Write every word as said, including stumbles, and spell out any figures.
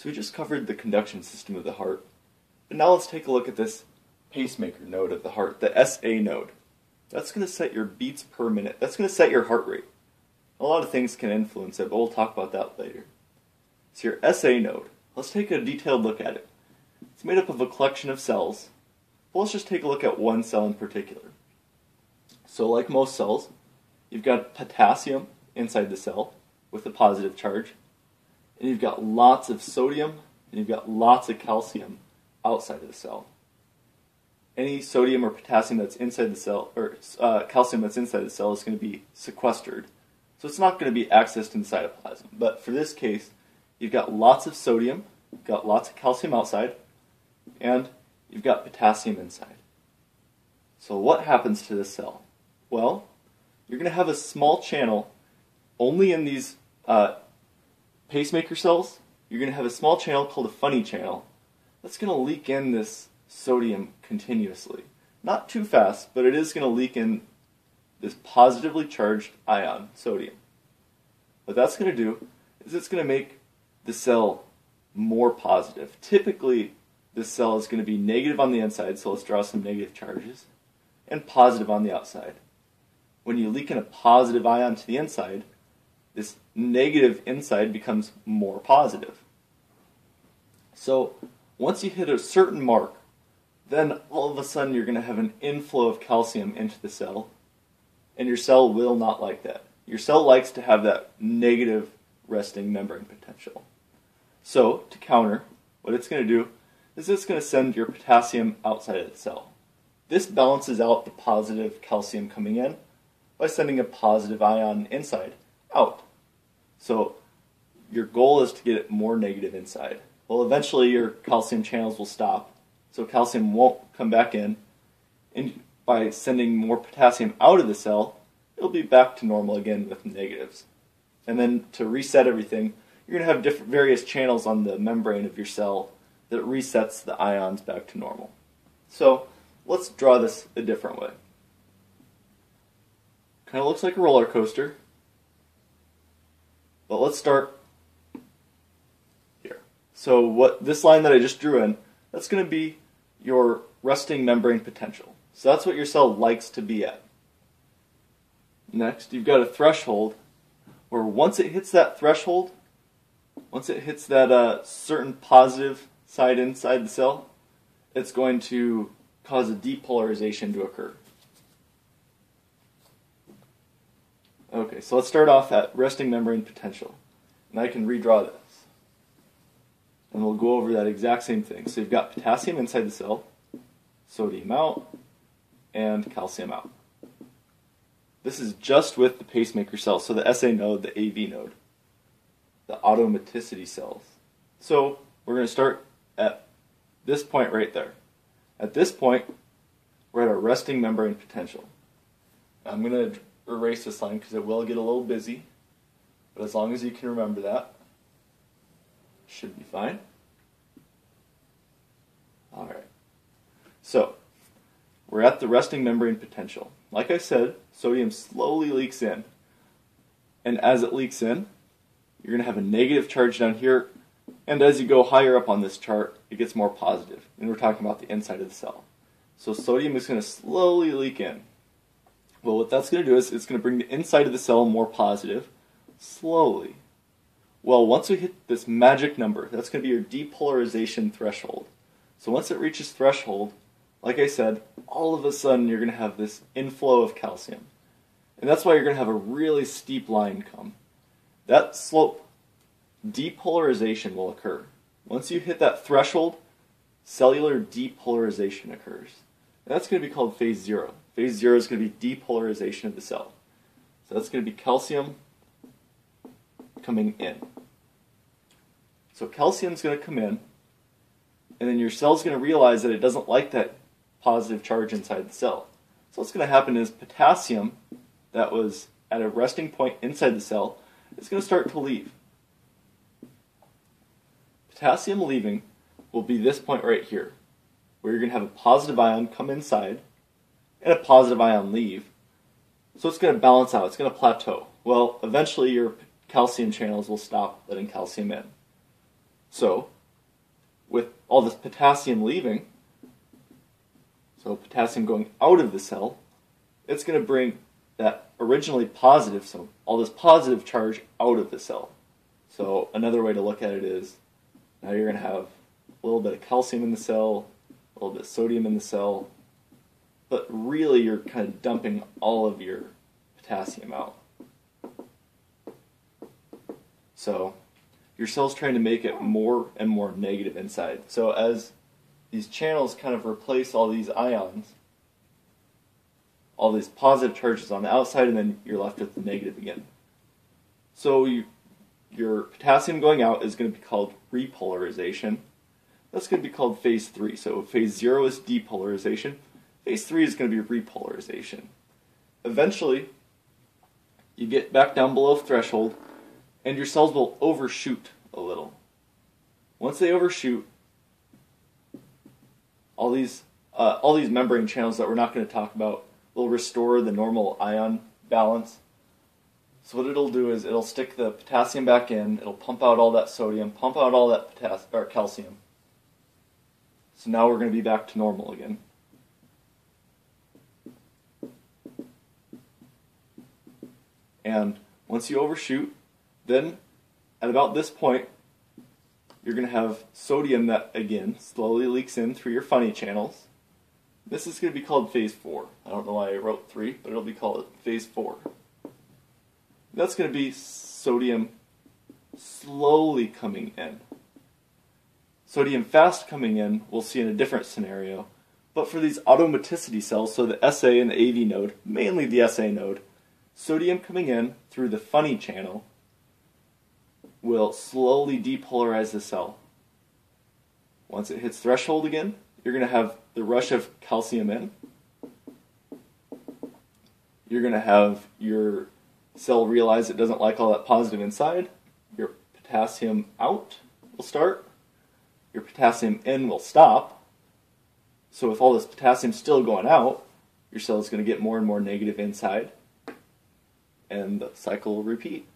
So we just covered the conduction system of the heart, but now let's take a look at this pacemaker node of the heart, the S A node. That's going to set your beats per minute. That's going to set your heart rate. A lot of things can influence it, but we'll talk about that later. So your S A node, let's take a detailed look at it. It's made up of a collection of cells. Well, let's just take a look at one cell in particular. So like most cells, you've got potassium inside the cell with a positive charge, and you've got lots of sodium, and you've got lots of calcium outside of the cell. Any sodium or potassium that's inside the cell, or uh, calcium that's inside the cell, is going to be sequestered. So it's not going to be accessed in the cytoplasm. But for this case, you've got lots of sodium, you've got lots of calcium outside, and you've got potassium inside. So what happens to this cell? Well, you're going to have a small channel only in these uh, pacemaker cells. You're going to have a small channel called a funny channel that's going to leak in this sodium continuously. Not too fast, but it is going to leak in this positively charged ion, sodium. What that's going to do is it's going to make the cell more positive. Typically, this cell is going to be negative on the inside, so let's draw some negative charges, and positive on the outside. When you leak in a positive ion to the inside, this negative inside becomes more positive. So once you hit a certain mark, then all of a sudden you're going to have an inflow of calcium into the cell, and your cell will not like that. Your cell likes to have that negative resting membrane potential. So to counter, what it's going to do is it's going to send your potassium outside of the cell. This balances out the positive calcium coming in by sending a positive ion inside out. So your goal is to get it more negative inside. Well, eventually your calcium channels will stop, so calcium won't come back in, and by sending more potassium out of the cell, it'll be back to normal again with negatives. And then to reset everything, you're going to have different various channels on the membrane of your cell that resets the ions back to normal. So let's draw this a different way. Kind of looks like a roller coaster, but let's start here. So what this line that I just drew in, that's going to be your resting membrane potential. So that's what your cell likes to be at. Next, you've got a threshold where once it hits that threshold, once it hits that uh, certain positive side inside the cell, it's going to cause a depolarization to occur. Okay, so let's start off at resting membrane potential. And I can redraw this. And we'll go over that exact same thing. So you've got potassium inside the cell, sodium out, and calcium out. This is just with the pacemaker cells, so the S A node, the A V node, the automaticity cells. So we're going to start at this point right there. At this point, we're at our resting membrane potential. I'm going to erase this line because it will get a little busy, but as long as you can remember that, it should be fine. Alright, so we're at the resting membrane potential. Like I said, sodium slowly leaks in, and as it leaks in, you're going to have a negative charge down here, and as you go higher up on this chart, it gets more positive, and we're talking about the inside of the cell. So sodium is going to slowly leak in. Well, what that's going to do is it's going to bring the inside of the cell more positive, slowly. Well, once we hit this magic number, that's going to be your depolarization threshold. So once it reaches threshold, like I said, all of a sudden you're going to have this inflow of calcium. And that's why you're going to have a really steep line come. That slope, depolarization will occur. Once you hit that threshold, cellular depolarization occurs. And that's going to be called phase zero. Phase zero is going to be depolarization of the cell. So that's going to be calcium coming in. So calcium is going to come in, and then your cell is going to realize that it doesn't like that positive charge inside the cell. So what's going to happen is potassium that was at a resting point inside the cell is going to start to leave. Potassium leaving will be this point right here, where you're going to have a positive ion come inside and a positive ion leave. So it's going to balance out. It's going to plateau. Well, eventually your calcium channels will stop letting calcium in. So, with all this potassium leaving, so potassium going out of the cell, it's going to bring that originally positive, so all this positive charge out of the cell. So another way to look at it is, now you're going to have a little bit of calcium in the cell, a little bit of sodium in the cell, but really you're kind of dumping all of your potassium out. So your cell's trying to make it more and more negative inside. So as these channels kind of replace all these ions, all these positive charges on the outside, and then you're left with the negative again. So you, your potassium going out is going to be called repolarization. That's going to be called phase three. So phase zero is depolarization. Phase three is going to be repolarization. Eventually, you get back down below threshold, and your cells will overshoot a little. Once they overshoot, all these uh, all these membrane channels that we're not going to talk about will restore the normal ion balance. So what it'll do is it'll stick the potassium back in, it'll pump out all that sodium, pump out all that potassium or calcium. So now we're going to be back to normal again. And once you overshoot, then at about this point, you're going to have sodium that, again, slowly leaks in through your funny channels. This is going to be called phase four. I don't know why I wrote three, but it'll be called phase four. That's going to be sodium slowly coming in. Sodium fast coming in, we'll see in a different scenario. But for these automaticity cells, so the S A and the A V node, mainly the S A node, sodium coming in through the funny channel will slowly depolarize the cell. Once it hits threshold again, you're going to have the rush of calcium in. You're going to have your cell realize it doesn't like all that positive inside. Your potassium out will start. Your potassium in will stop. So with all this potassium still going out, your cell is going to get more and more negative inside. And the cycle will repeat.